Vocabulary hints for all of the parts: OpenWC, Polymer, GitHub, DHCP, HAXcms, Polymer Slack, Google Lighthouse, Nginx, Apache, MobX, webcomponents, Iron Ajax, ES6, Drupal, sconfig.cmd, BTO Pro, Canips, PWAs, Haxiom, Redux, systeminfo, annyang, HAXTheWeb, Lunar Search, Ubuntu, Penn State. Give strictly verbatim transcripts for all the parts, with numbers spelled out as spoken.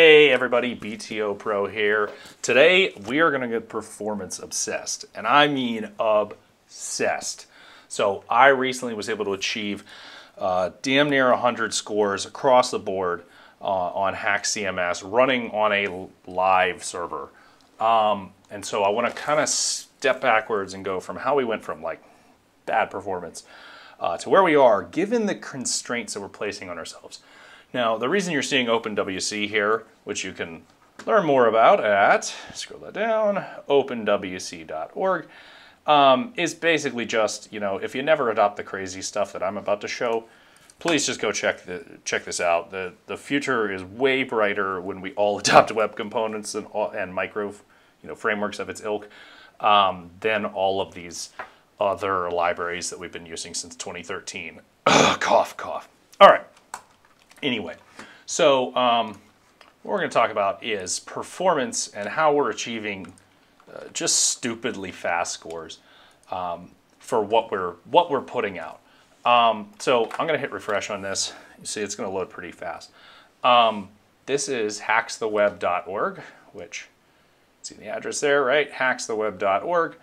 Hey everybody, B T O Pro here. Today we are gonna get performance obsessed, and I mean obsessed. So I recently was able to achieve uh, damn near one hundred scores across the board uh, on HAXcms running on a live server. Um, and so I wanna kinda step backwards and go from how we went from like bad performance uh, to where we are, given the constraints that we're placing on ourselves. Now, the reason you're seeing OpenWC here, which you can learn more about at, scroll that down, open W C dot org, um, is basically just, you know, if you never adopt the crazy stuff that I'm about to show, please just go check the check this out. The, the future is way brighter when we all adopt web components and, and micro you know, frameworks of its ilk um, than all of these other libraries that we've been using since twenty thirteen. Ugh, cough, cough. All right. Anyway, so um, what we're going to talk about is performance and how we're achieving uh, just stupidly fast scores um, for what we're what we're putting out. Um, so I'm going to hit refresh on this. You see, it's going to load pretty fast. Um, this is Hax the web dot org, which see the address there, right? Hax the web dot org,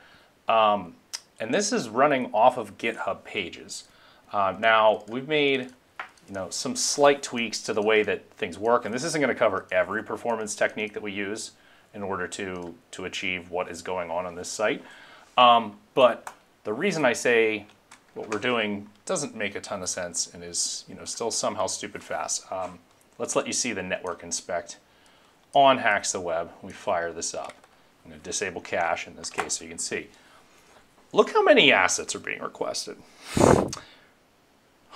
um, and this is running off of GitHub pages. Uh, now we've made. You know, some slight tweaks to the way that things work. And this isn't going to cover every performance technique that we use in order to, to achieve what is going on on this site. Um, but the reason I say what we're doing doesn't make a ton of sense and is, you know, still somehow stupid fast. Um, let's let you see the network inspect on HAXTheWeb. We fire this up. I'm going to disable cache in this case so you can see. Look how many assets are being requested.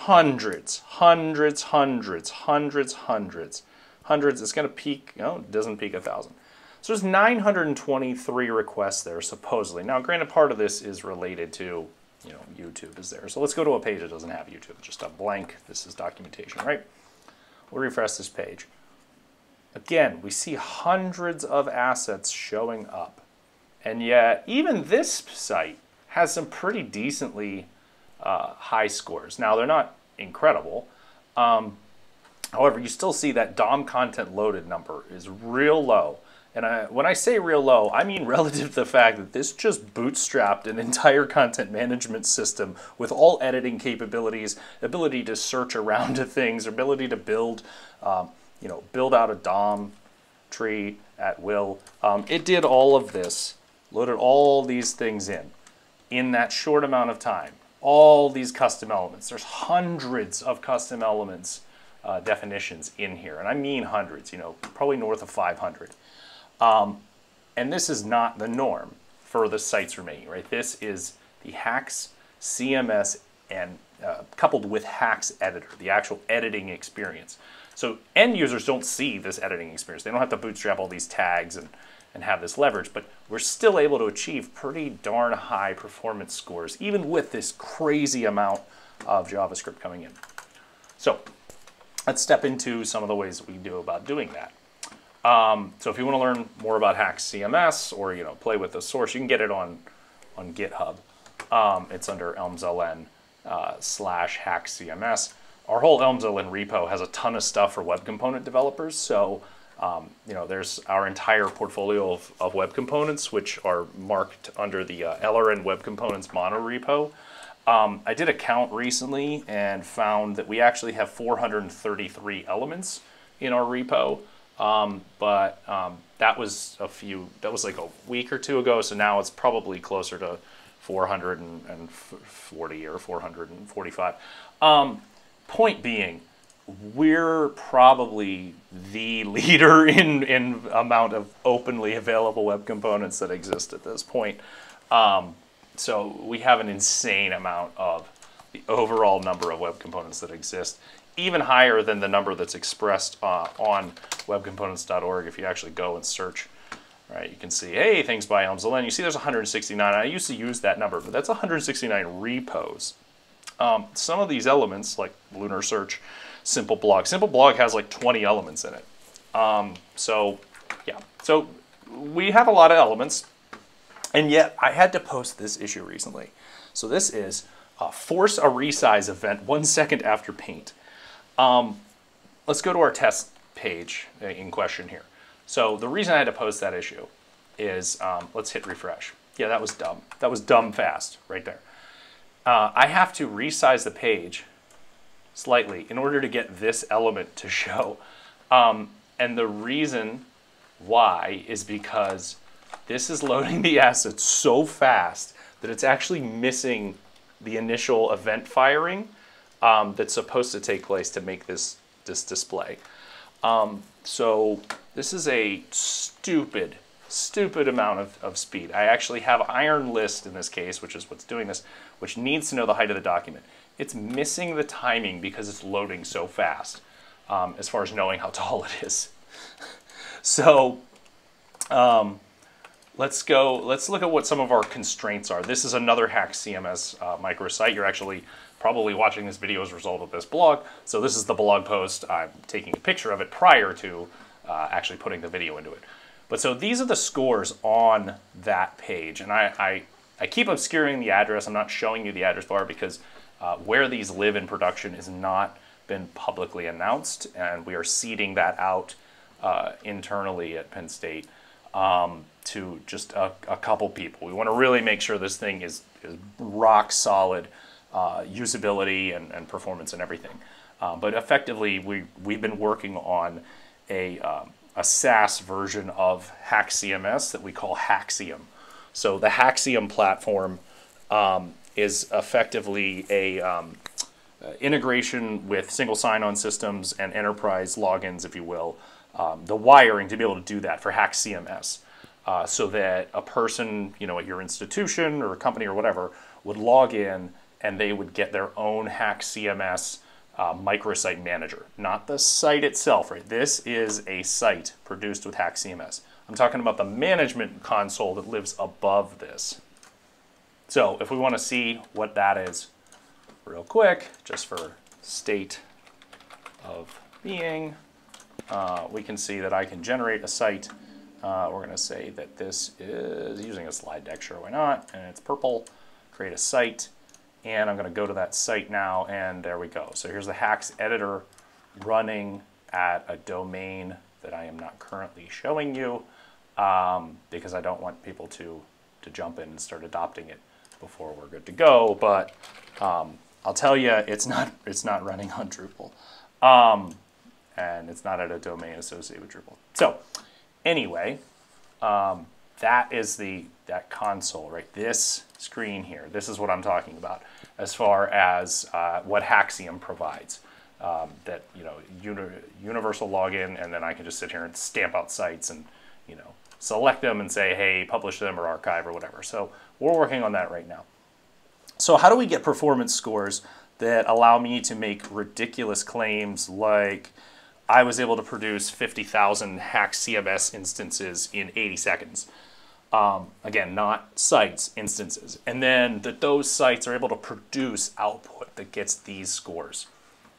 Hundreds, hundreds, hundreds, hundreds, hundreds, hundreds. It's going to peak, no, it doesn't peak a thousand. So there's nine hundred twenty-three requests there, supposedly. Now, granted, part of this is related to, you know, YouTube is there. So let's go to a page that doesn't have YouTube, just a blank. This is documentation, right? We'll refresh this page. Again, we see hundreds of assets showing up. And yet, even this site has some pretty decently Uh, high scores. Now, they're not incredible. Um, however, you still see that D O M content loaded number is real low. And I, when I say real low, I mean relative to the fact that this just bootstrapped an entire content management system with all editing capabilities, ability to search around to things, ability to build, um, you know, build out a D O M tree at will. Um, it did all of this, loaded all these things in, in that short amount of time. All these custom elements. There's hundreds of custom elements uh, definitions in here. And I mean hundreds, you know, probably north of five hundred. Um, and this is not the norm for the sites we're making, right? This is the HAXcms and uh, coupled with Hax editor, the actual editing experience. So end users don't see this editing experience. They don't have to bootstrap all these tags and and have this leverage, but we're still able to achieve pretty darn high performance scores, even with this crazy amount of JavaScript coming in. So let's step into some of the ways that we do about doing that. Um, so if you want to learn more about HAXcms or, you know, play with the source, you can get it on, on GitHub. Um, it's under ELMS:LN uh, slash HAXcms. Our whole ELMS:LN repo has a ton of stuff for web component developers. So Um, you know, there's our entire portfolio of, of web components, which are marked under the uh, L R N Web Components Mono Repo. Um, I did a count recently and found that we actually have four hundred thirty-three elements in our repo. Um, but um, that was a few, that was like a week or two ago. So now it's probably closer to four hundred forty or four hundred forty-five. Um, point being, we're probably the leader in, in amount of openly available web components that exist at this point. Um, so we have an insane amount of the overall number of web components that exist, even higher than the number that's expressed uh, on web components dot org. If you actually go and search, right, you can see, hey, things by ELMS:LN. You see there's one hundred sixty-nine. I used to use that number, but that's one hundred sixty-nine repos. Um, some of these elements, like Lunar Search, Simple Blog. Simple Blog has like twenty elements in it. Um, so, yeah. So, we have a lot of elements, and yet I had to post this issue recently. So this is uh, force a resize event one second after paint. Um, let's go to our test page in question here. So the reason I had to post that issue is, um, let's hit refresh. Yeah, that was dumb. That was dumb fast right there. Uh, I have to resize the page slightly in order to get this element to show. Um, and the reason why is because this is loading the assets so fast that it's actually missing the initial event firing um, that's supposed to take place to make this, this display. Um, so this is a stupid, stupid amount of, of speed. I actually have iron list in this case, which is what's doing this, which needs to know the height of the document. It's missing the timing because it's loading so fast um, as far as knowing how tall it is. So um, let's go, let's look at what some of our constraints are. This is another HAXcms uh, microsite. You're actually probably watching this video as a result of this blog. So this is the blog post. I'm taking a picture of it prior to uh, actually putting the video into it. But so these are the scores on that page. And I, I, I keep obscuring the address. I'm not showing you the address bar because uh, where these live in production has not been publicly announced. And we are seeding that out uh, internally at Penn State um, to just a, a couple people. We want to really make sure this thing is, is rock solid uh, usability and, and performance and everything. Uh, but effectively, we, we've been working on a... Um, a SaaS version of HAXcms that we call Haxiom. So the Haxiom platform um, is effectively a um, integration with single sign-on systems and enterprise logins, if you will, um, the wiring to be able to do that for HAXcms, uh, so that a person, you know, at your institution or a company or whatever would log in and they would get their own HAXcms Uh, microsite manager, not the site itself, right? This is a site produced with HAXcms. I'm talking about the management console that lives above this. So if we want to see what that is real quick, just for state of being, uh, we can see that I can generate a site. Uh, we're going to say that this is using a slide deck, sure, why not? And it's purple, create a site. And I'm going to go to that site now, and there we go. So here's the Hax editor running at a domain that I am not currently showing you um, because I don't want people to, to jump in and start adopting it before we're good to go. But um, I'll tell you, it's not, it's not running on Drupal. Um, and it's not at a domain associated with Drupal. So anyway, um, that is the that console, right? This screen here, this is what I'm talking about as far as uh, what Haxiom provides. Um, that, you know, uni universal login, and then I can just sit here and stamp out sites and, you know, select them and say, hey, publish them or archive or whatever. So we're working on that right now. So how do we get performance scores that allow me to make ridiculous claims like I was able to produce fifty thousand HAXcms instances in eighty seconds? Um, again, not sites, instances. And then that those sites are able to produce output that gets these scores,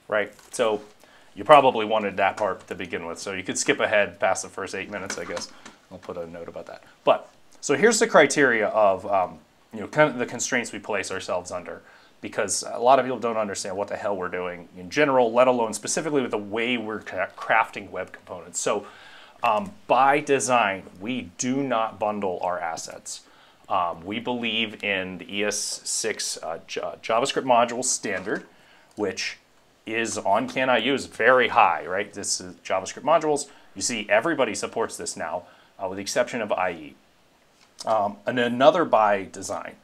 right? So you probably wanted that part to begin with. So you could skip ahead past the first eight minutes, I guess. I'll put a note about that. But so here's the criteria of, um, you know, kind of the constraints we place ourselves under, because a lot of people don't understand what the hell we're doing in general, let alone specifically with the way we're crafting web components. So Um, by design, we do not bundle our assets. Um, we believe in the E S six uh, JavaScript module standard, which is on CanIU is very high, right? This is JavaScript modules. You see everybody supports this now, uh, with the exception of I E. Um, and another by design,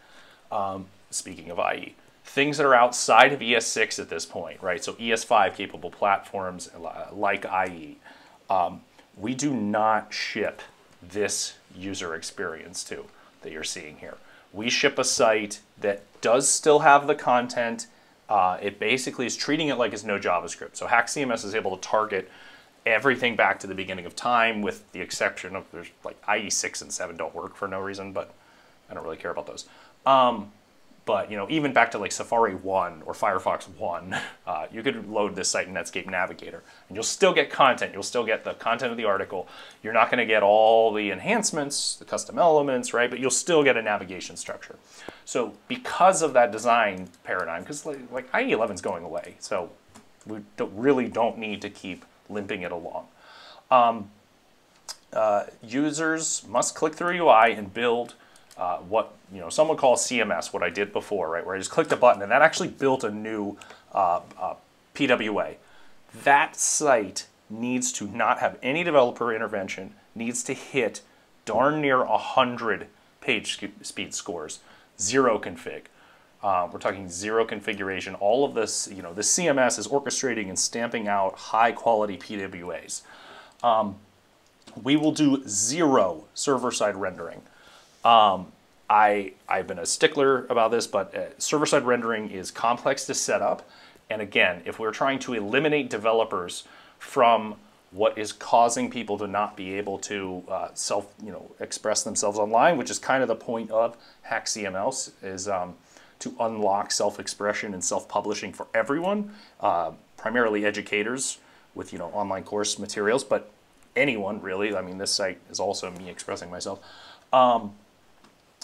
um, speaking of I E, things that are outside of E S six at this point, right? So E S five capable platforms like I E. Um, We do not ship this user experience too that you're seeing here. We ship a site that does still have the content. Uh, it basically is treating it like it's no JavaScript. So HAXcms is able to target everything back to the beginning of time, with the exception of there's like I E six and seven don't work for no reason, but I don't really care about those. Um, but you know, even back to like Safari one or Firefox one, uh, you could load this site in Netscape Navigator and you'll still get content. You'll still get the content of the article. You're not gonna get all the enhancements, the custom elements, right? But you'll still get a navigation structure. So because of that design paradigm, because like, like I E eleven's going away, so we don't, really don't need to keep limping it along. um, uh, users must click through U I and build uh, what you know some would call C M S, what I did before, right, where I just clicked a button, and that actually built a new uh, uh, P W A. That site needs to not have any developer intervention, needs to hit darn near one hundred page speed scores, zero config. Uh, we're talking zero configuration. All of this, you know, the C M S is orchestrating and stamping out high quality P W As. Um, we will do zero server-side rendering. Um, I, I've been a stickler about this, but uh, server-side rendering is complex to set up. And again, if we're trying to eliminate developers from what is causing people to not be able to uh, self, you know, express themselves online, which is kind of the point of HAXcms, is um, to unlock self-expression and self-publishing for everyone, uh, primarily educators with you know online course materials, but anyone really. I mean, this site is also me expressing myself. Um,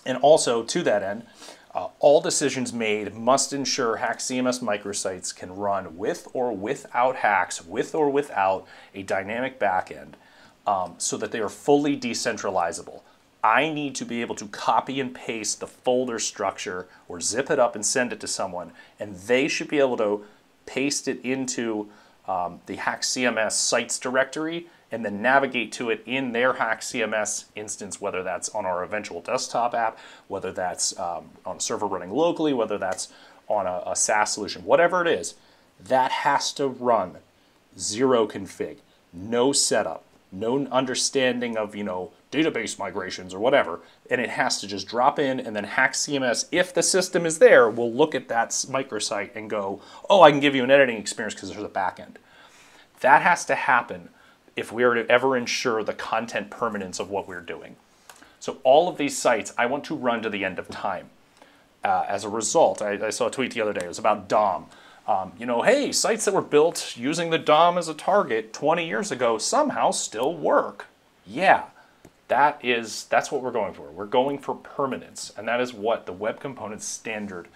and also to that end, Uh, all decisions made must ensure HAXcms microsites can run with or without hacks, with or without a dynamic backend, um, so that they are fully decentralizable. I need to be able to copy and paste the folder structure or zip it up and send it to someone, and they should be able to paste it into um, the HAXcms sites directory and then navigate to it in their HAXcms instance, whether that's on our eventual desktop app, whether that's um, on a server running locally, whether that's on a, a SaaS solution, whatever it is, that has to run zero config, no setup, no understanding of you know database migrations or whatever, and it has to just drop in, and then HAXcms, if the system is there, will look at that microsite and go, oh, I can give you an editing experience because there's a backend. That has to happen if we are to ever ensure the content permanence of what we're doing. So all of these sites, I want to run to the end of time. Uh, as a result, I, I saw a tweet the other day, it was about D O M. Um, you know, hey, sites that were built using the D O M as a target twenty years ago somehow still work. Yeah, that is, that's what we're going for. We're going for permanence, and that is what the Web Components standard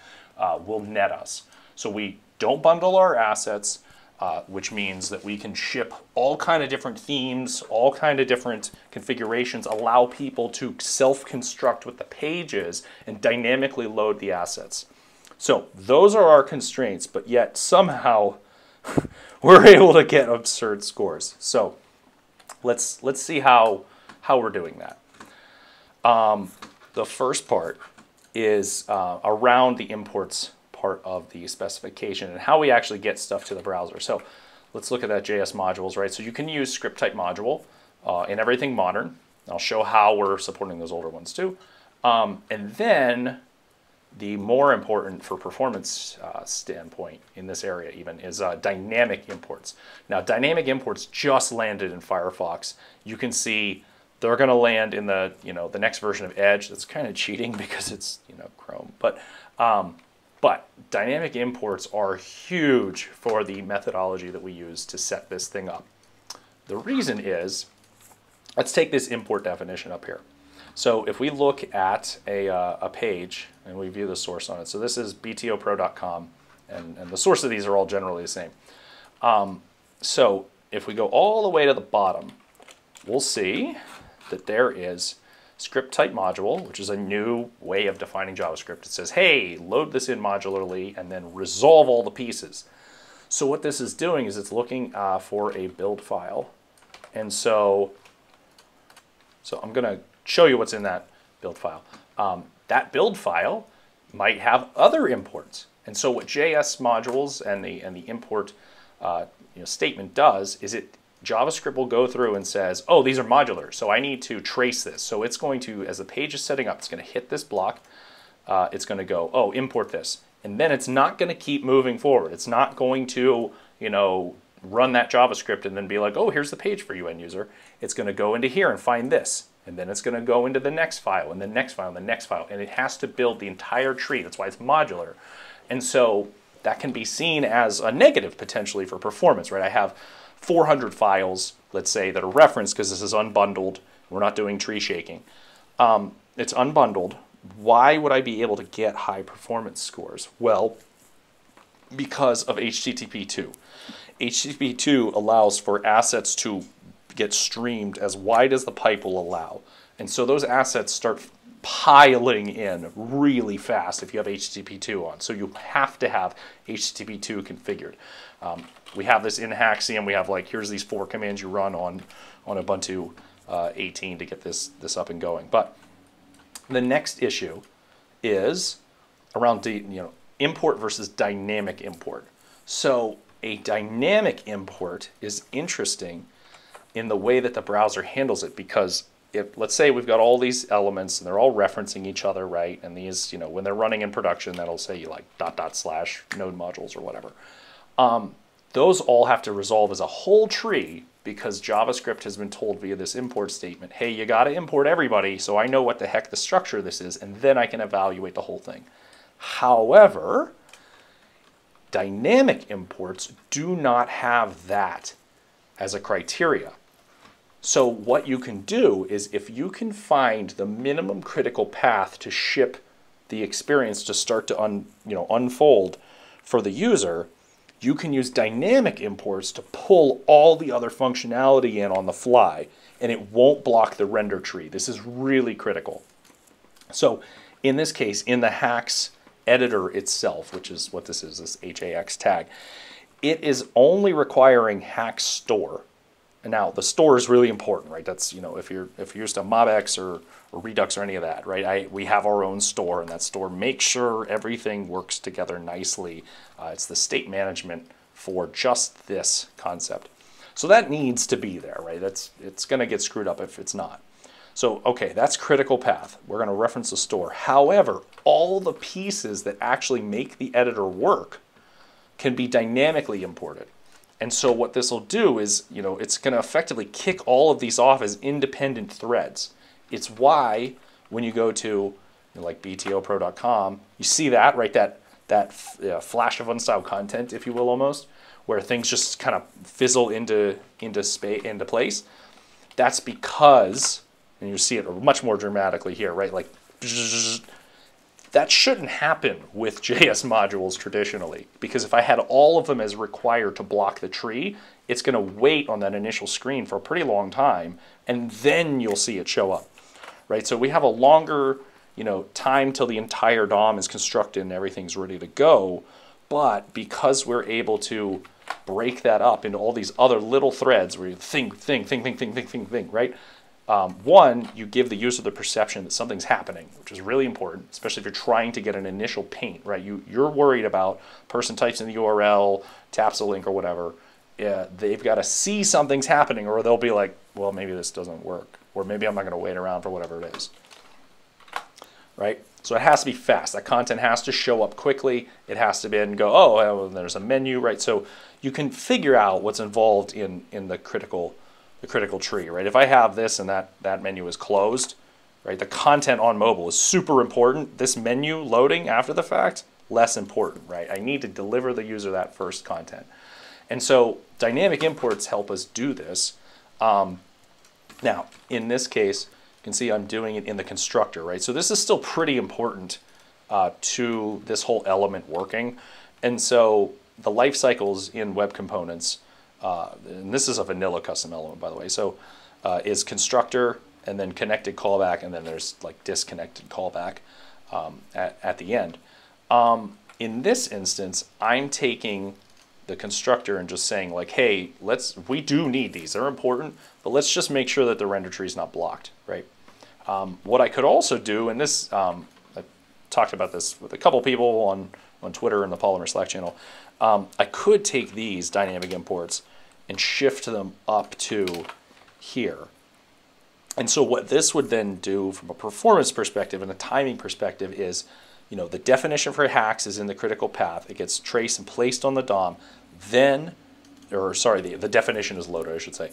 uh, will net us. So we don't bundle our assets, Uh, which means that we can ship all kind of different themes, all kind of different configurations, allow people to self-construct with the pages and dynamically load the assets. So those are our constraints, but yet somehow we're able to get absurd scores. So let's, let's see how, how we're doing that. Um, the first part is uh, around the imports part of the specification and how we actually get stuff to the browser. So let's look at that J S modules, right? So you can use script type module uh, in everything modern. I'll show how we're supporting those older ones too. Um, and then the more important for performance uh, standpoint in this area even is uh, dynamic imports. Now dynamic imports just landed in Firefox. You can see they're going to land in the, you know, the next version of Edge. That's kind of cheating because it's, you know, Chrome, but um, But dynamic imports are huge for the methodology that we use to set this thing up. The reason is, let's take this import definition up here. So if we look at a, uh, a page and we view the source on it, so this is B T O pro dot com, and, and the source of these are all generally the same. Um, so if we go all the way to the bottom, we'll see that there is script type module, which is a new way of defining JavaScript. It says, hey, load this in modularly and then resolve all the pieces. So what this is doing is it's looking uh, for a build file. And so, so I'm gonna show you what's in that build file. Um, that build file might have other imports. And so what J S modules and the, and the import uh, you know, statement does is it JavaScript will go through and says, oh, these are modular, so I need to trace this. So it's going to, as the page is setting up, it's going to hit this block. Uh, it's going to go, oh, import this. And then it's not going to keep moving forward. It's not going to, you know, run that JavaScript and then be like, oh, here's the page for you, end user. It's going to go into here and find this. And then it's going to go into the next file and the next file and the next file. And it has to build the entire tree. That's why it's modular. And so that can be seen as a negative potentially for performance, right? I have four hundred files, let's say, that are referenced because this is unbundled. We're not doing tree shaking. Um, it's unbundled. Why would I be able to get high performance scores? Well, because of H T T P two. H T T P two allows for assets to get streamed as wide as the pipe will allow. And so those assets start piling in really fast if you have H T T P two on. So you have to have H T T P two configured. Um, we have this in Haxiom. We have like, here's these four commands you run on, on Ubuntu uh, eighteen to get this, this up and going. But the next issue is around you know, import versus dynamic import. So a dynamic import is interesting in the way that the browser handles it, because if, let's say we've got all these elements and they're all referencing each other, right? And these, you know, when they're running in production, that'll say like dot dot slash node modules or whatever. Um, those all have to resolve as a whole tree because JavaScript has been told via this import statement, hey, you got to import everybody so I know what the heck the structure of this is, and then I can evaluate the whole thing. However, dynamic imports do not have that as a criteria. So what you can do is if you can find the minimum critical path to ship the experience to start to un, you know, unfold for the user, you can use dynamic imports to pull all the other functionality in on the fly, and it won't block the render tree. This is really critical. So in this case, in the HAX editor itself, which is what this is, this HAX tag, it is only requiring HAX store. Now, the store is really important, right? That's, you know, if you're if you're used to MobX or, or Redux or any of that, right? I, we have our own store, and that store makes sure everything works together nicely. Uh, it's the state management for just this concept. So that needs to be there, right? That's, it's going to get screwed up if it's not. So, okay, that's critical path. We're going to reference the store. However, all the pieces that actually make the editor work can be dynamically imported. And so what this will do is, you know, it's going to effectively kick all of these off as independent threads. It's why when you go to you know, like B T O pro dot com, you see that, right, that, that uh, flash of unstyled content, if you will, almost, where things just kind of fizzle into, into, space, into place. That's because, and you see it much more dramatically here, right, like bzzz, that shouldn't happen with J S modules traditionally, because if I had all of them as required to block the tree, it's going to wait on that initial screen for a pretty long time, and then you'll see it show up, right? So we have a longer, you know, time till the entire D O M is constructed and everything's ready to go, but because we're able to break that up into all these other little threads where you think, think, think, think, think, think, think, think, right? Um, one, you give the user the perception that something's happening, which is really important, especially if you're trying to get an initial paint, right? You, you're worried about person types in the U R L, taps a link or whatever. Yeah, they've got to see something's happening or they'll be like, well, maybe this doesn't work, or maybe I'm not going to wait around for whatever it is, right? So it has to be fast. That content has to show up quickly. It has to be and go, oh, well, there's a menu, right? So you can figure out what's involved in, in the critical the critical tree, right? If I have this and that, that menu is closed, right? The content on mobile is super important. This menu loading after the fact, less important, right? I need to deliver the user that first content. And so dynamic imports help us do this. Um, now, in this case, you can see I'm doing it in the constructor, right? So this is still pretty important uh, to this whole element working. And so the life cycles in web components, Uh, and this is a vanilla custom element, by the way, so uh, is constructor and then connected callback, and then there's like disconnected callback um, at, at the end. Um, in this instance, I'm taking the constructor and just saying like, hey, let's, we do need these, they're important, but let's just make sure that the render tree is not blocked, right? Um, what I could also do, and this, um, I talked about this with a couple people on, on Twitter and the Polymer Slack channel, Um, I could take these dynamic imports and shift them up to here. And so what this would then do from a performance perspective and a timing perspective is, you know, the definition for HAX is in the critical path. It gets traced and placed on the D O M. Then, or sorry, the, the definition is loaded, I should say.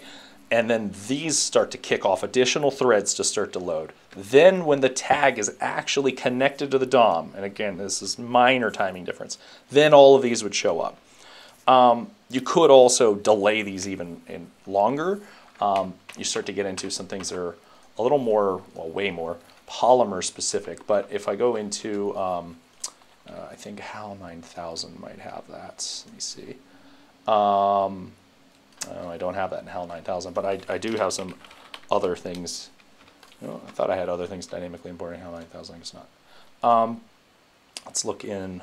And then these start to kick off additional threads to start to load. Then when the tag is actually connected to the D O M, and again, this is minor timing difference, then all of these would show up. Um, you could also delay these even in longer. Um, you start to get into some things that are a little more, well, way more Polymer specific. But if I go into, um, uh, I think HAL nine thousand might have that. Let me see. Um, Uh, I don't have that in HAL nine thousand, but I, I do have some other things. You know, I thought I had other things dynamically importing HAL nine thousand, it's not. Um, let's look in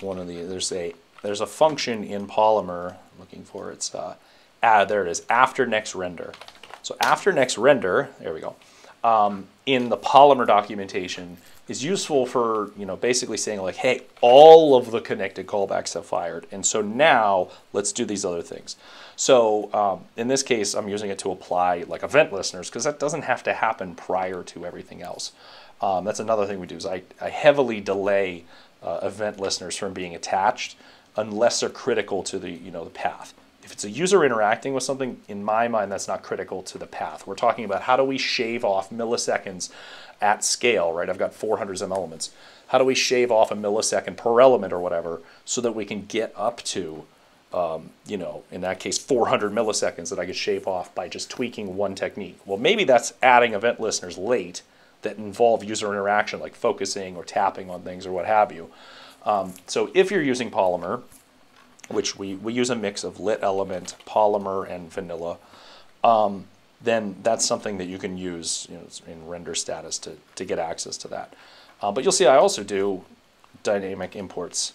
one of the, there's a, there's a function in Polymer, I'm looking for it's, uh, ah, there it is, after next render. So after next render, there we go, um, in the Polymer documentation is useful for, you know, basically saying like, hey, all of the connected callbacks have fired. And so now let's do these other things. So um, in this case, I'm using it to apply like event listeners, because that doesn't have to happen prior to everything else. Um, that's another thing we do is I, I heavily delay uh, event listeners from being attached unless they're critical to the, you know, the path. If it's a user interacting with something, in my mind, that's not critical to the path. We're talking about how do we shave off milliseconds at scale, right? I've got four hundred some elements. How do we shave off a millisecond per element or whatever so that we can get up to, um, you know, in that case, four hundred milliseconds that I could shave off by just tweaking one technique? Well, maybe that's adding event listeners late that involve user interaction, like focusing or tapping on things or what have you. Um, so if you're using Polymer, which we, we use a mix of Lit Element, Polymer, and Vanilla, um, then that's something that you can use, you know, in render status to, to get access to that. Uh, but you'll see I also do dynamic imports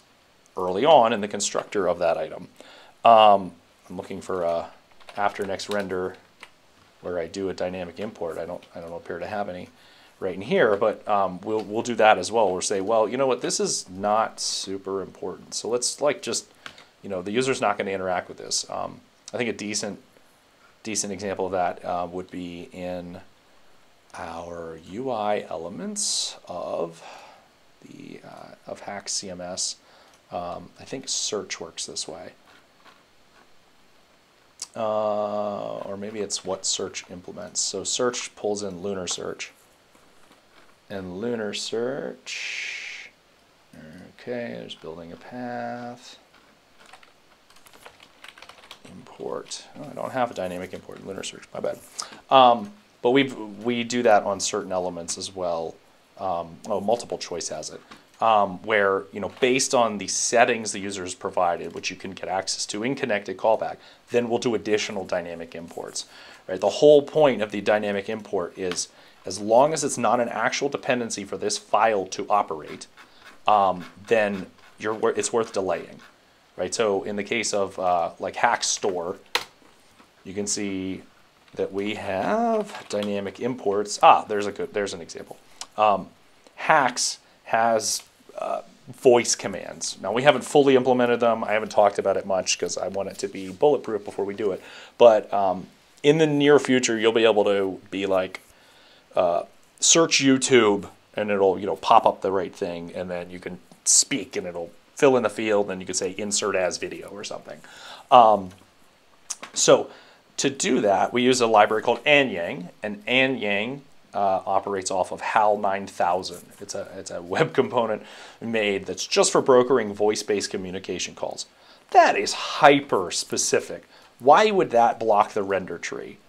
early on in the constructor of that item. Um, I'm looking for uh, after next render where I do a dynamic import. I don't, I don't appear to have any right in here, but um, we'll, we'll do that as well. We'll say, well, you know what, this is not super important. So let's like just, you know, the user's not going to interact with this. Um, I think a decent decent example of that uh, would be in our U I elements of the uh, of HAXcms. Um, I think search works this way, uh, or maybe it's what search implements. So search pulls in Lunar Search, and Lunar Search. Okay, there's building a path. Import. Oh, I don't have a dynamic import in Lunar Search. My bad. Um, but we we do that on certain elements as well. Um, oh, multiple choice has it, um, where you know based on the settings the user has provided, which you can get access to in connected callback, then we'll do additional dynamic imports. Right. The whole point of the dynamic import is as long as it's not an actual dependency for this file to operate, um, then you're it's worth delaying. Right, so in the case of uh, like Hax Store, you can see that we have dynamic imports. Ah, there's a good, there's an example. Um, Hax has uh, voice commands. Now we haven't fully implemented them. I haven't talked about it much because I want it to be bulletproof before we do it. But um, in the near future, you'll be able to be like uh, search YouTube, and it'll you know pop up the right thing, and then you can speak, and it'll fill in the field, and you could say insert as video or something. Um, so to do that, we use a library called annyang, and annyang uh, operates off of HAL nine thousand. It's a, it's a web component made that's just for brokering voice-based communication calls. That is hyper-specific. Why would that block the render tree?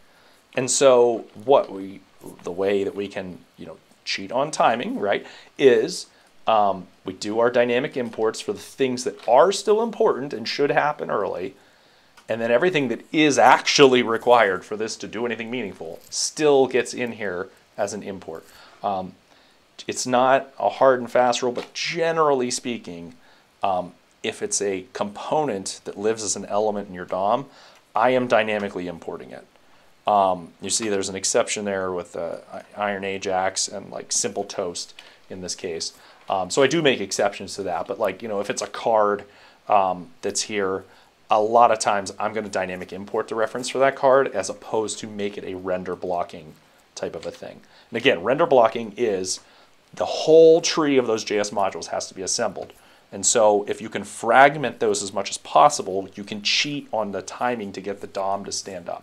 And so what we, the way that we can you know cheat on timing, right, is Um, we do our dynamic imports for the things that are still important and should happen early, and then everything that is actually required for this to do anything meaningful still gets in here as an import. Um, it's not a hard and fast rule, but generally speaking, um, if it's a component that lives as an element in your D O M, I am dynamically importing it. Um, you see there's an exception there with uh, Iron Ajax and like Simple Toast in this case. Um, so I do make exceptions to that, but like, you know, if it's a card um, that's here, a lot of times I'm going to dynamic import the reference for that card as opposed to make it a render blocking type of a thing. And again, render blocking is the whole tree of those J S modules has to be assembled. And so if you can fragment those as much as possible, you can cheat on the timing to get the D O M to stand up.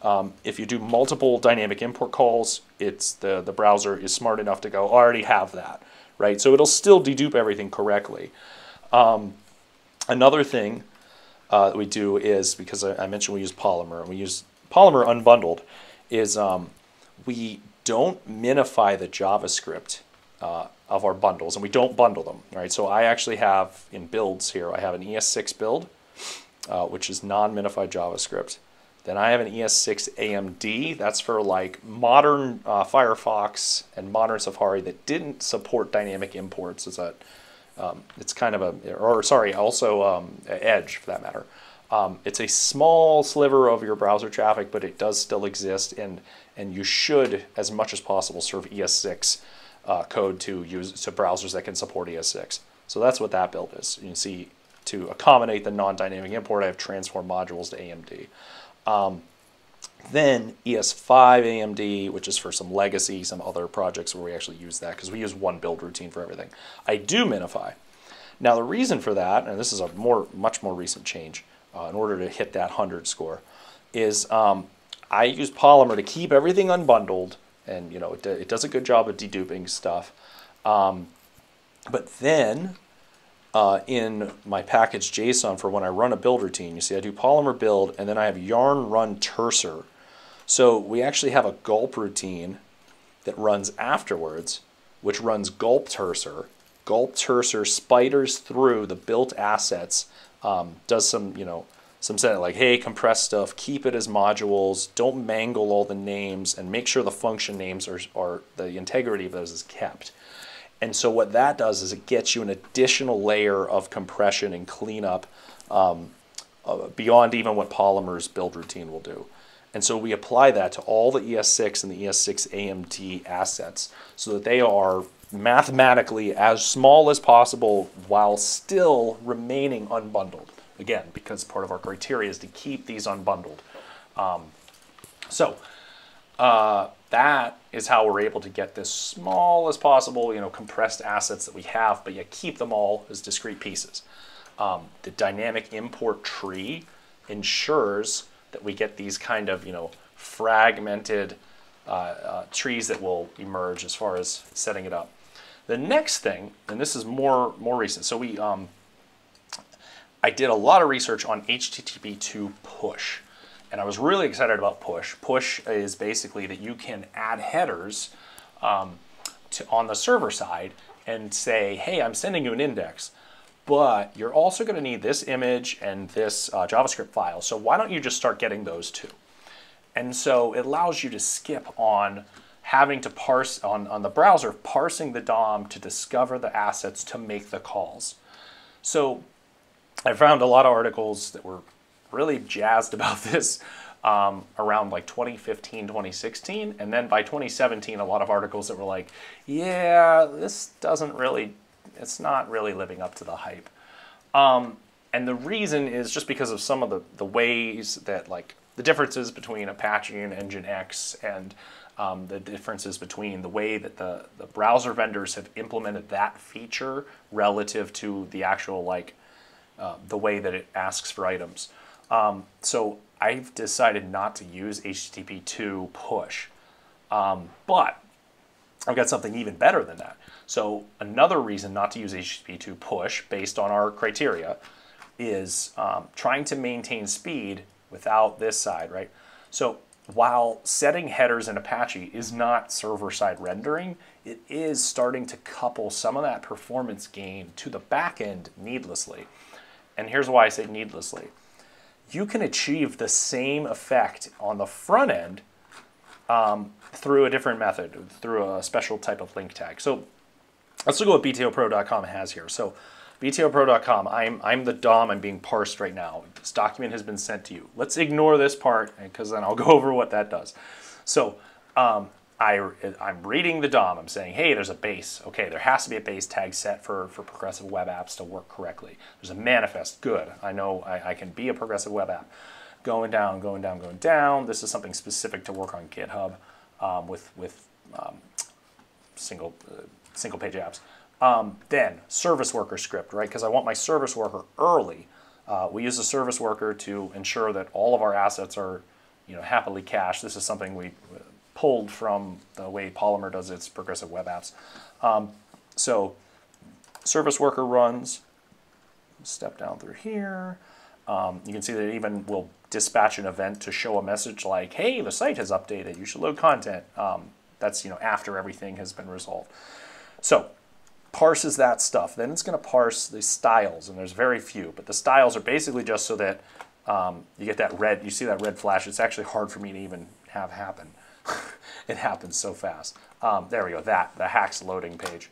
Um, if you do multiple dynamic import calls, it's the, the browser is smart enough to go, I already have that. Right, so it'll still dedupe everything correctly. Um, another thing uh, that we do is, because I, I mentioned we use Polymer, and we use Polymer unbundled, is um, we don't minify the JavaScript uh, of our bundles, and we don't bundle them. Right, so I actually have in builds here, I have an E S six build, uh, which is non-minified JavaScript. Then I have an E S six A M D. That's for like modern uh, Firefox and modern Safari that didn't support dynamic imports. Is that um, it's kind of a, or sorry, also um, Edge for that matter. Um, it's a small sliver of your browser traffic, but it does still exist, and and you should, as much as possible, serve E S six uh, code to use to browsers that can support E S six. So that's what that build is. You can see to accommodate the non-dynamic import, I have transformed modules to A M D. Um, then E S five A M D, which is for some legacy, some other projects where we actually use that because we use one build routine for everything. I do minify. Now the reason for that, and this is a more, much more recent change uh, in order to hit that one hundred score, is um, I use Polymer to keep everything unbundled, and you know it, it does a good job of deduping stuff. Um, but then Uh, in my package JSON for when I run a build routine, you see I do Polymer build, and then I have yarn run terser. So we actually have a gulp routine that runs afterwards, which runs gulp terser. Gulp terser spiders through the built assets, um, does some, you know, some setting like, hey, compress stuff, keep it as modules, don't mangle all the names, and make sure the function names are, are the integrity of those is kept. And so what that does is it gets you an additional layer of compression and cleanup um, uh, beyond even what Polymer's build routine will do. And so we apply that to all the E S six and the E S six A M D assets so that they are mathematically as small as possible while still remaining unbundled. Again, because part of our criteria is to keep these unbundled. Um, so. Uh, That is how we're able to get this small as possible, you know, compressed assets that we have, but yet keep them all as discrete pieces. Um, the dynamic import tree ensures that we get these kind of, you know, fragmented uh, uh, trees that will emerge as far as setting it up. The next thing, and this is more more recent, so we um, I did a lot of research on H T T P two push. And I was really excited about push. Push is basically that you can add headers um, to, on the server side and say, hey, I'm sending you an index, but you're also gonna need this image and this uh, JavaScript file. So why don't you just start getting those two? And so it allows you to skip on having to parse on, on the browser, parsing the D O M to discover the assets to make the calls. So I found a lot of articles that were really jazzed about this um, around like twenty fifteen, twenty sixteen. And then by twenty seventeen, a lot of articles that were like, yeah, this doesn't really, it's not really living up to the hype. Um, and the reason is just because of some of the, the ways that like the differences between Apache and Nginx and um, the differences between the way that the, the browser vendors have implemented that feature relative to the actual like uh, the way that it asks for items. Um, so I've decided not to use H T T P two push, um, but I've got something even better than that. So another reason not to use H T T P two push based on our criteria is um, trying to maintain speed without this side, right? So while setting headers in Apache is not server-side rendering, it is starting to couple some of that performance gain to the backend needlessly. And here's why I say needlessly. You can achieve the same effect on the front end um, through a different method, through a special type of link tag. So let's look at what B T O Pro dot com has here. So B T O Pro dot com, I'm, I'm the D O M, I'm being parsed right now. This document has been sent to you. Let's ignore this part because then I'll go over what that does. So um, I, I'm reading the D O M, I'm saying, hey, there's a base. Okay, there has to be a base tag set for, for progressive web apps to work correctly. There's a manifest, good. I know I, I can be a progressive web app. Going down, going down, going down. This is something specific to work on GitHub um, with, with um, single, uh, single page apps. Um, then service worker script, right? Because I want my service worker early. Uh, we use a service worker to ensure that all of our assets are you know, happily cached. This is something we, pulled from the way Polymer does its progressive web apps. Um, so service worker runs, step down through here. Um, you can see that it even will dispatch an event to show a message like, hey, the site has updated, you should load content. Um, that's you know after everything has been resolved. So parses that stuff. Then it's going to parse the styles, and there's very few, but the styles are basically just so that um, you get that red, you see that red flash. It's actually hard for me to even have happen. It happens so fast. Um, there we go, that, the Hax loading page.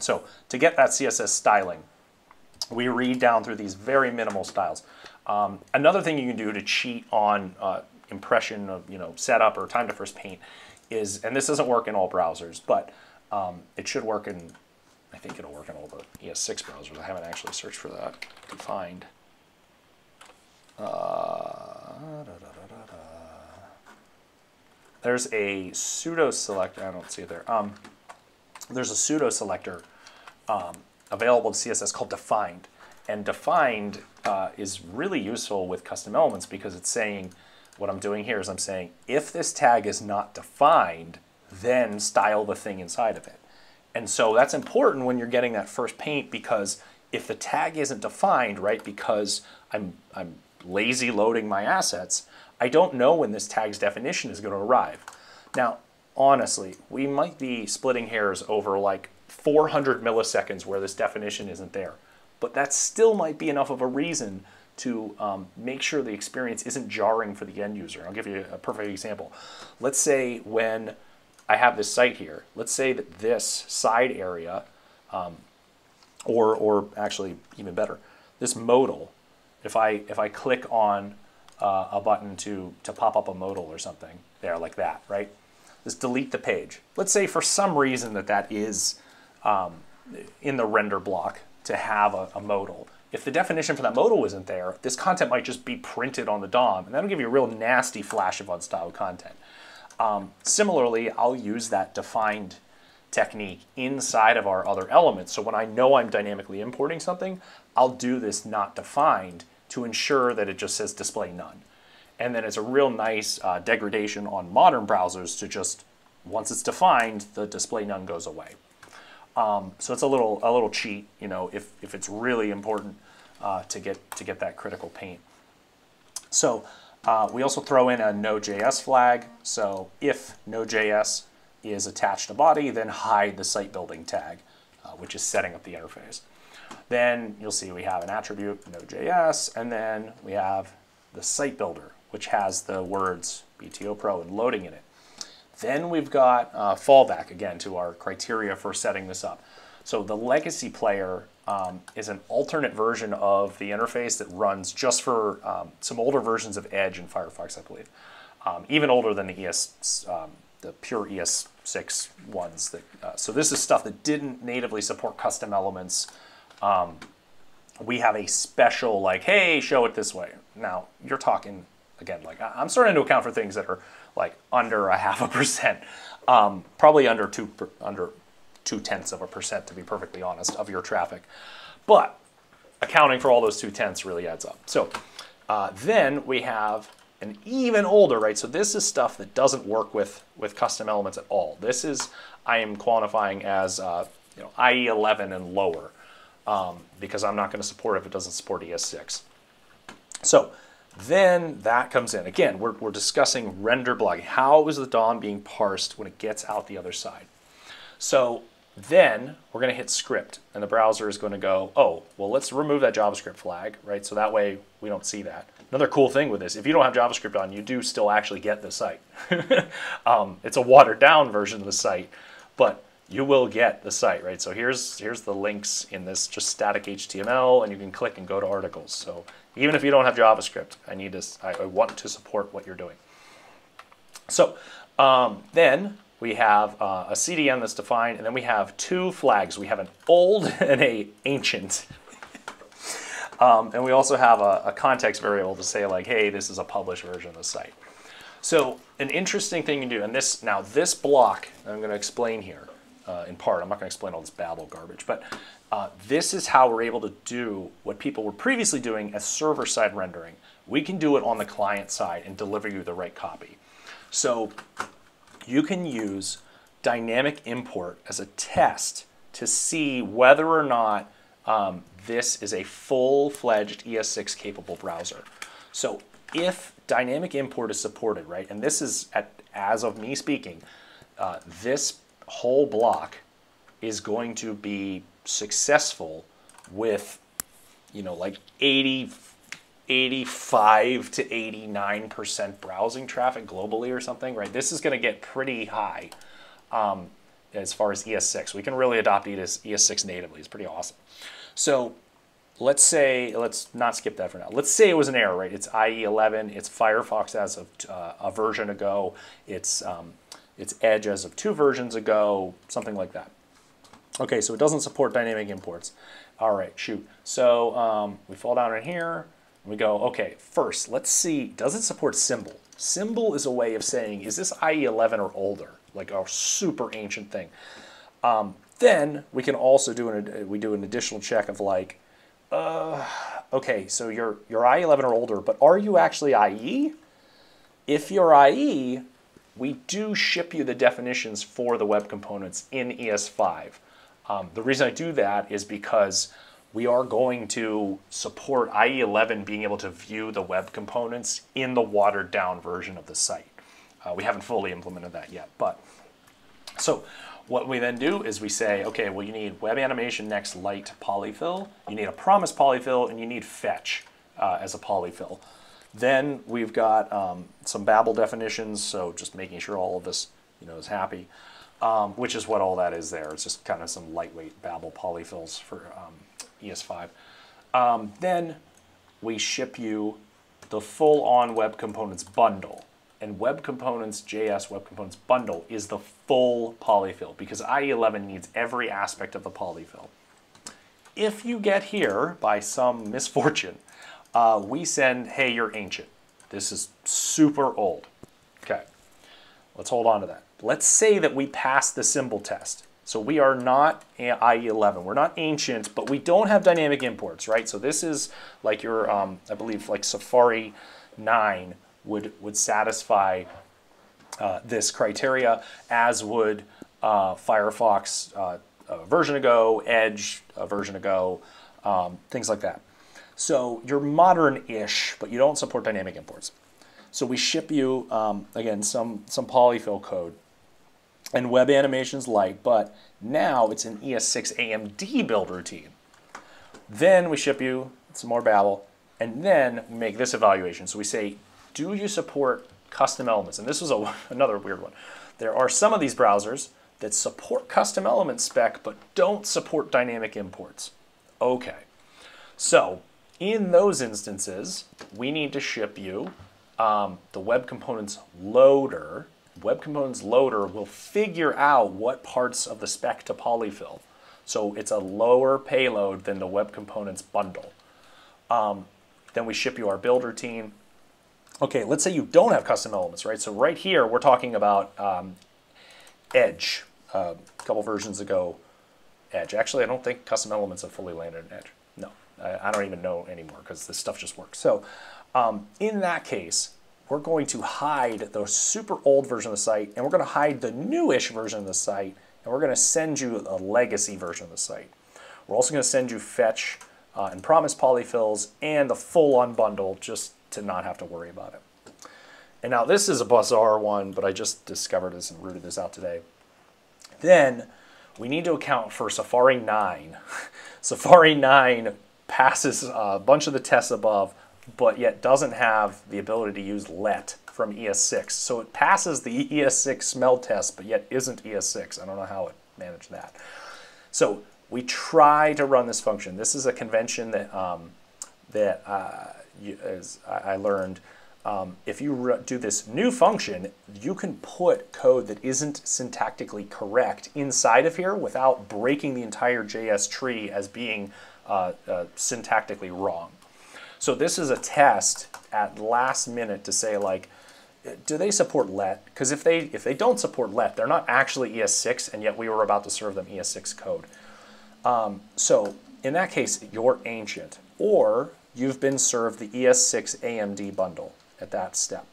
So to get that C S S styling, we read down through these very minimal styles. Um, another thing you can do to cheat on uh, impression of, you know, setup or time to first paint is, and this doesn't work in all browsers, but um, it should work in, I think it'll work in all the E S six browsers. I haven't actually searched for that to find. Uh, da, da, da, da, da. There's a pseudo selector, I don't see it there. Um, there's a pseudo selector um, available to C S S called defined. And defined uh, is really useful with custom elements because it's saying, what I'm doing here is I'm saying, if this tag is not defined, then style the thing inside of it. And so that's important when you're getting that first paint, because if the tag isn't defined, right, because I'm, I'm lazy loading my assets, I don't know when this tag's definition is going to arrive. Now, honestly, we might be splitting hairs over like four hundred milliseconds where this definition isn't there. But that still might be enough of a reason to um, make sure the experience isn't jarring for the end user. I'll give you a perfect example. Let's say when I have this site here, let's say that this side area, um, or, or actually even better, this modal, if I, if I click on uh, a button to, to pop up a modal or something there like that, right? Just delete the page. Let's say for some reason that that is um, in the render block to have a, a modal. If the definition for that modal isn't there, this content might just be printed on the D O M, and that'll give you a real nasty flash of unstyled content. Um, similarly, I'll use that defined technique inside of our other elements. So when I know I'm dynamically importing something, I'll do this not defined to ensure that it just says display none. And then it's a real nice uh, degradation on modern browsers to just, once it's defined, the display none goes away. Um, so it's a little a little cheat, you know, if, if it's really important uh, to get to get that critical paint. So uh, we also throw in a Node J S flag. So if Node J S is attached to body, then hide the site building tag, uh, which is setting up the interface. Then you'll see we have an attribute Node J S, and then we have the site builder, which has the words B T O Pro and loading in it. Then we've got uh, fallback, again, to our criteria for setting this up. So the legacy player um, is an alternate version of the interface that runs just for um, some older versions of Edge and Firefox, I believe. Um, even older than the E S, um, the pure E S six ones. That, uh, so this is stuff that didn't natively support custom elements. Um, we have a special, like, hey, show it this way. Now, you're talking, again, like, I'm starting to account for things that are like under a half a percent, um, probably under two, per, under two tenths of a percent, to be perfectly honest, of your traffic. But accounting for all those two tenths really adds up. So uh, then we have an even older, right? So this is stuff that doesn't work with, with custom elements at all. This is, I am quantifying as uh, you know, I E eleven and lower, um, because I'm not gonna support it if it doesn't support E S six. So then that comes in. Again, we're, we're discussing render blogging. How is the D O M being parsed when it gets out the other side? So then we're going to hit script, and the browser is going to go, oh, well, let's remove that JavaScript flag, right? So that way we don't see that. Another cool thing with this, if you don't have JavaScript on, you do still actually get the site. um, it's a watered down version of the site, but you will get the site, right? So here's, here's the links in this just static H T M L, and you can click and go to articles. So even if you don't have JavaScript, I need to, I want to support what you're doing. So um, then we have uh, a C D N that's defined, and then we have two flags. We have an old and a ancient. um, and we also have a, a context variable to say like, hey, this is a published version of the site. So an interesting thing you do, and this, now this block I'm gonna explain here uh, in part, I'm not gonna explain all this Babel garbage, but Uh, this is how we're able to do what people were previously doing as server-side rendering. We can do it on the client side and deliver you the right copy. So you can use dynamic import as a test to see whether or not um, this is a full-fledged E S six capable browser. So if dynamic import is supported, right, and this is, at, as of me speaking, uh, this whole block is going to be successful with, you know, like eighty-five to eighty-nine percent browsing traffic globally or something, right? This is going to get pretty high um, as far as E S six. We can really adopt E S six natively. It's pretty awesome. So let's say, let's not skip that for now. Let's say it was an error, right? It's I E eleven. It's Firefox as of uh, a version ago. It's, um, it's Edge as of two versions ago, something like that. Okay, so it doesn't support dynamic imports. All right, shoot. So um, we fall down in here. We go, okay, first, let's see, does it support symbol? Symbol is a way of saying, is this I E eleven or older? Like a super ancient thing. Um, then we can also do an, we do an additional check of like, uh, okay, so you're, you're I E eleven or older, but are you actually I E? If you're I E, we do ship you the definitions for the web components in E S five. Um, the reason I do that is because we are going to support I E eleven being able to view the web components in the watered down version of the site. Uh, we haven't fully implemented that yet, but. So what we then do is we say, okay, well you need web animation next light polyfill, you need a promise polyfill, and you need fetch uh, as a polyfill. Then we've got um, some Babel definitions, so just making sure all of this, you know, is happy, um, which is what all that is there. It's just kind of some lightweight Babel polyfills for, um, E S five. Um, then we ship you the full-on Web Components bundle, and Web Components J S Web Components bundle is the full polyfill because I E eleven needs every aspect of the polyfill. If you get here by some misfortune, uh, we send, hey, you're ancient. This is super old. Okay, let's hold on to that. Let's say that we pass the symbol test. So we are not I E eleven, we're not ancient, but we don't have dynamic imports, right? So this is like your, um, I believe like Safari nine would, would satisfy uh, this criteria, as would uh, Firefox uh, a version ago, Edge a version ago, um, things like that. So you're modern-ish, but you don't support dynamic imports. So we ship you, um, again, some, some polyfill code and web animations light, but now it's an E S six A M D build routine. Then we ship you some more Babel, and then we make this evaluation. So we say, do you support custom elements? And this was a, another weird one. There are some of these browsers that support custom element spec, but don't support dynamic imports. Okay, so in those instances, we need to ship you um, the Web Components Loader. Web Components Loader will figure out what parts of the spec to polyfill. So it's a lower payload than the Web Components bundle. Um, then we ship you our build routine. Okay, let's say you don't have custom elements, right? So right here, we're talking about um, Edge. Uh, a couple versions ago, Edge. Actually, I don't think custom elements have fully landed in Edge. No, I, I don't even know anymore because this stuff just works. So um, in that case, we're going to hide the super old version of the site, and we're going to hide the newish version of the site, and we're going to send you a legacy version of the site. We're also going to send you fetch uh, and promise polyfills and the full-on bundle just to not have to worry about it. And now this is a bizarre one, but I just discovered this and rooted this out today. Then we need to account for Safari nine. Safari nine passes a bunch of the tests above, but yet doesn't have the ability to use L E T from E S six. So it passes the E S six smell test, but yet isn't E S six. I don't know how it managed that. So we try to run this function. This is a convention that, um, that uh, you, as I learned. Um, if you do this new function, you can put code that isn't syntactically correct inside of here without breaking the entire J S tree as being uh, uh, syntactically wrong. So this is a test at last minute to say, like, do they support L E T? Because if they if they don't support L E T, they're not actually E S six, and yet we were about to serve them E S six code. Um, so in that case, you're ancient, or you've been served the E S six A M D bundle at that step.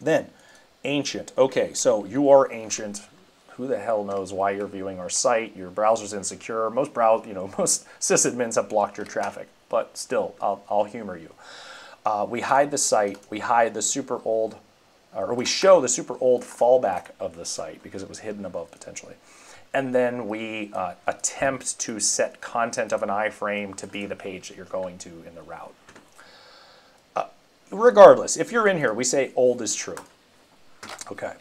Then ancient. Okay, so you are ancient. Who the hell knows why you're viewing our site? Your browser's insecure. Most browse, you know, most sysadmins have blocked your traffic. But still, I'll, I'll humor you. Uh, we hide the site, we hide the super old, or we show the super old fallback of the site because it was hidden above potentially. and then we uh, attempt to set content of an iframe to be the page that you're going to in the route. Uh, regardless, if you're in here, we say old is true. Okay,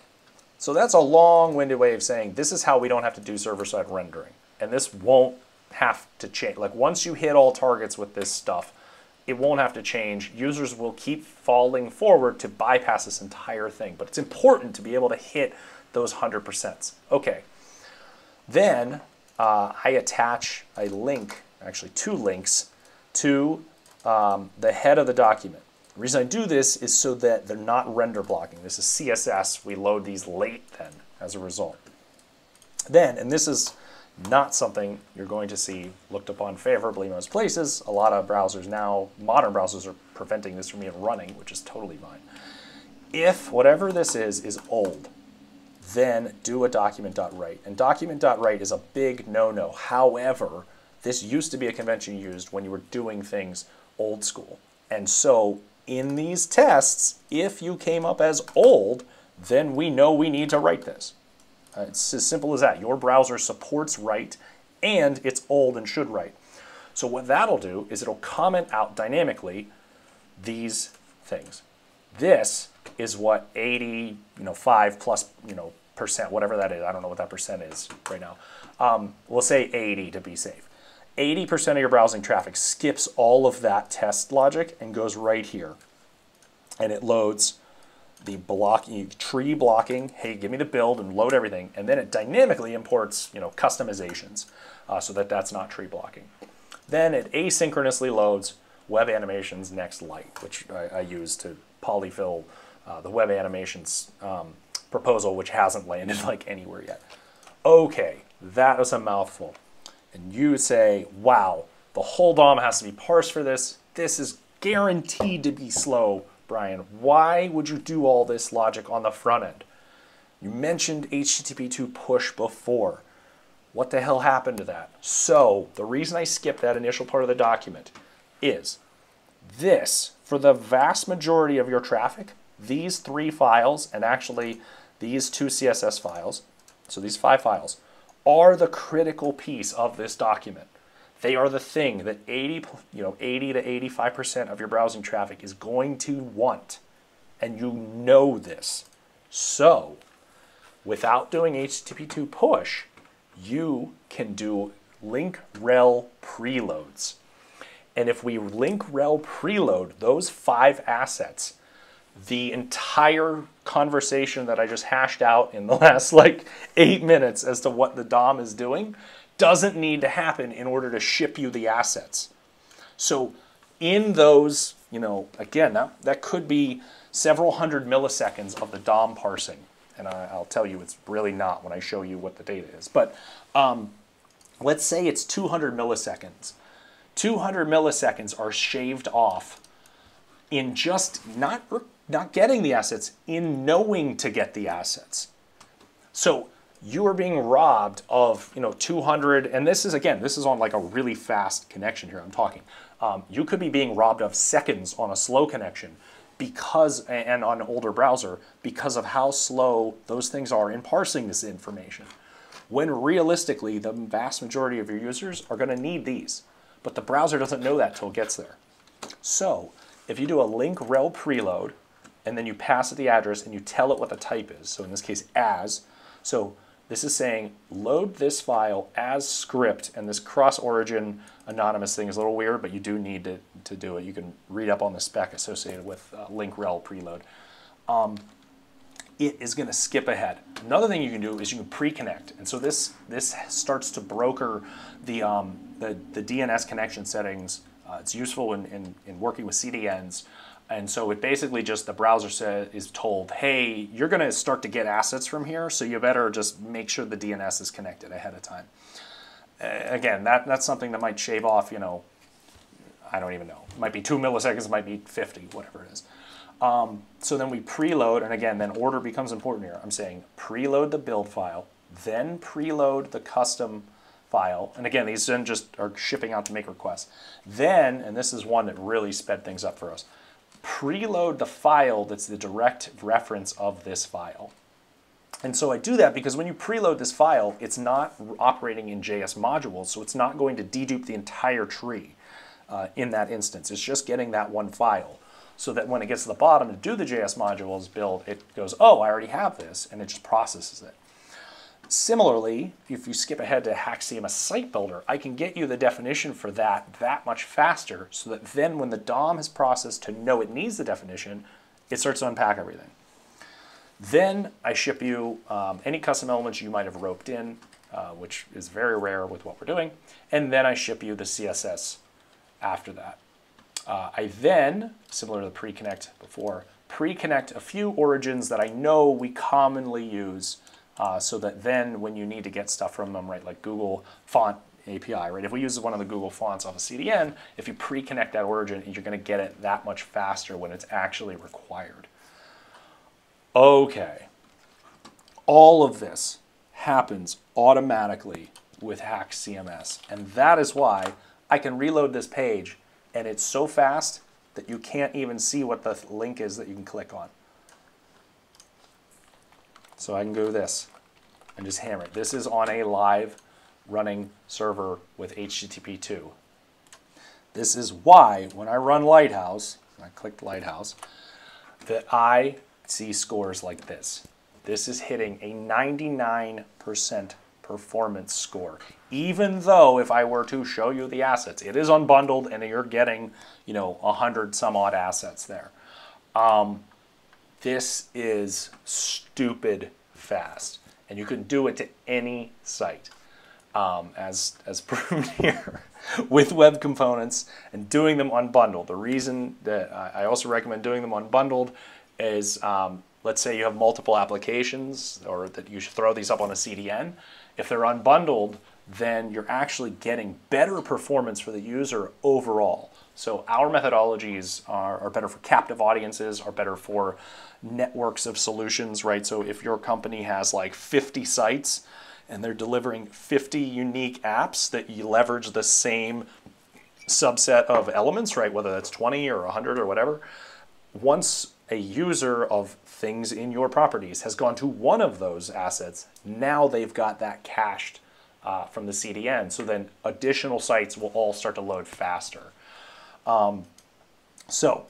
so that's a long-winded way of saying this is how we don't have to do server-side rendering, and this won't have to change. Like once you hit all targets with this stuff, it won't have to change. Users will keep falling forward to bypass this entire thing, but it's important to be able to hit those one hundred percent. Okay, then uh, I attach a link, actually two links, to um, the head of the document. The reason I do this is so that they're not render blocking. This is C S S. We load these late then as a result. Then, and this is not something you're going to see looked upon favorably in most places. A lot of browsers now, modern browsers, are preventing this from even running, which is totally fine. If whatever this is is old, then do a document.write. And document.write is a big no-no. However, this used to be a convention used when you were doing things old school. And so in these tests, if you came up as old, then we know we need to write this. Uh, it's as simple as that. Your browser supports write, and it's old and should write. So what that'll do is it'll comment out dynamically these things. This is what eighty, you know, five plus, you know, percent, whatever that is. I don't know what that percent is right now. Um, we'll say eighty to be safe. eighty percent of your browsing traffic skips all of that test logic and goes right here, and it loads the blocking, tree blocking, hey, give me the build and load everything, and then it dynamically imports, you know, customizations uh, so that that's not tree blocking. Then it asynchronously loads web animations next light, which I, I use to polyfill uh, the web animations um, proposal, which hasn't landed like anywhere yet. Okay, that was a mouthful. And you say, wow, the whole D O M has to be parsed for this. This is guaranteed to be slow. Brian, why would you do all this logic on the front end? You mentioned H T T P two push before. What the hell happened to that? So the reason I skipped that initial part of the document is this, for the vast majority of your traffic, these three files, and actually these two C S S files, so these five files, are the critical piece of this document. They are the thing that eighty, you know, eighty to eighty-five percent of your browsing traffic is going to want, and you know this. So without doing H T T P two push, you can do link rel preloads. And if we link rel preload those five assets, the entire conversation that I just hashed out in the last like eight minutes as to what the D O M is doing doesn't need to happen in order to ship you the assets. So in those, you know, again, that, that could be several hundred milliseconds of the D O M parsing. And I, I'll tell you it's really not when I show you what the data is. But um, let's say it's two hundred milliseconds. two hundred milliseconds are shaved off in just not, not getting the assets, in knowing to get the assets. So you are being robbed of, you know, two hundred, and this is, again, this is on like a really fast connection here I'm talking. Um, you could be being robbed of seconds on a slow connection because, and on an older browser, because of how slow those things are in parsing this information. When realistically, the vast majority of your users are gonna need these, but the browser doesn't know that till it gets there. So if you do a link rel preload, and then you pass it the address and you tell it what the type is, so in this case, as, so this is saying, load this file as script, and this cross-origin anonymous thing is a little weird, but you do need to, to do it. You can read up on the spec associated with uh, link rel preload. Um, it is gonna skip ahead. Another thing you can do is you can pre-connect. And so this, this starts to broker the, um, the, the D N S connection settings. Uh, it's useful in, in, in working with C D Ns. And so it basically just, the browser says, is told, hey, you're gonna start to get assets from here, so you better just make sure the D N S is connected ahead of time. Uh, again, that, that's something that might shave off, you know, I don't even know. It might be two milliseconds, it might be fifty, whatever it is. Um, so then we preload, and again, then order becomes important here. I'm saying preload the build file, then preload the custom file. And again, these then just are shipping out to make requests. Then, and this is one that really sped things up for us, preload the file that's the direct reference of this file. And so I do that because when you preload this file, it's not operating in J S modules, so it's not going to dedupe the entire tree uh, in that instance. It's just getting that one file, so that when it gets to the bottom to do the J S modules build, it goes, oh, I already have this, and it just processes it. Similarly, if you skip ahead to HAXcms Site Builder, I can get you the definition for that that much faster, so that then when the D O M has processed to know it needs the definition, it starts to unpack everything. Then I ship you um, any custom elements you might have roped in, uh, which is very rare with what we're doing, and then I ship you the C S S after that. Uh, I then, similar to the pre-connect before, pre-connect a few origins that I know we commonly use, Uh, so that then when you need to get stuff from them, right, like Google Font A P I, right? If we use one of the Google fonts off a C D N, if you pre-connect that origin, you're going to get it that much faster when it's actually required. Okay. All of this happens automatically with HAXcms, and that is why I can reload this page, and it's so fast that you can't even see what the link is that you can click on. So I can go this and just hammer it. This is on a live running server with H T T P two. This is why when I run Lighthouse, and I clicked Lighthouse, that I see scores like this. This is hitting a ninety-nine percent performance score. Even though if I were to show you the assets, it is unbundled and you're getting, you know, one hundred some odd assets there. Um, This is stupid fast, and you can do it to any site, um, as, as proven here, with web components and doing them unbundled. The reason that I also recommend doing them unbundled is, um, let's say you have multiple applications, or that you should throw these up on a C D N. If they're unbundled, then you're actually getting better performance for the user overall. So our methodologies are, are better for captive audiences, are better for networks of solutions, right? So if your company has like fifty sites and they're delivering fifty unique apps that you leverage the same subset of elements, right? Whether that's twenty or one hundred or whatever. Once a user of things in your properties has gone to one of those assets, now they've got that cached uh, from the C D N. So then additional sites will all start to load faster. Um, so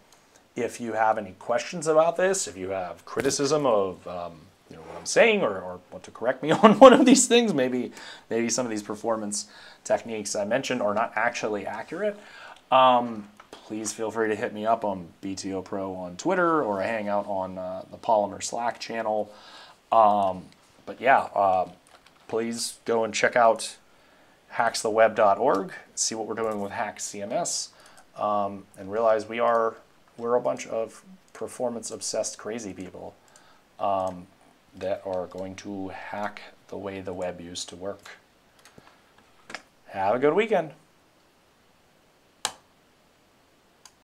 if you have any questions about this, if you have criticism of, um, you know, what I'm saying, or, or want to correct me on one of these things, maybe, maybe some of these performance techniques I mentioned are not actually accurate. Um, please feel free to hit me up on B T O Pro on Twitter, or I hang out on uh, the Polymer Slack channel. Um, but yeah, uh, please go and check out Hax the web dot org, see what we're doing with HAXcms. Um, and realize we are, we're a bunch of performance-obsessed crazy people um, that are going to hack the way the web used to work. Have a good weekend.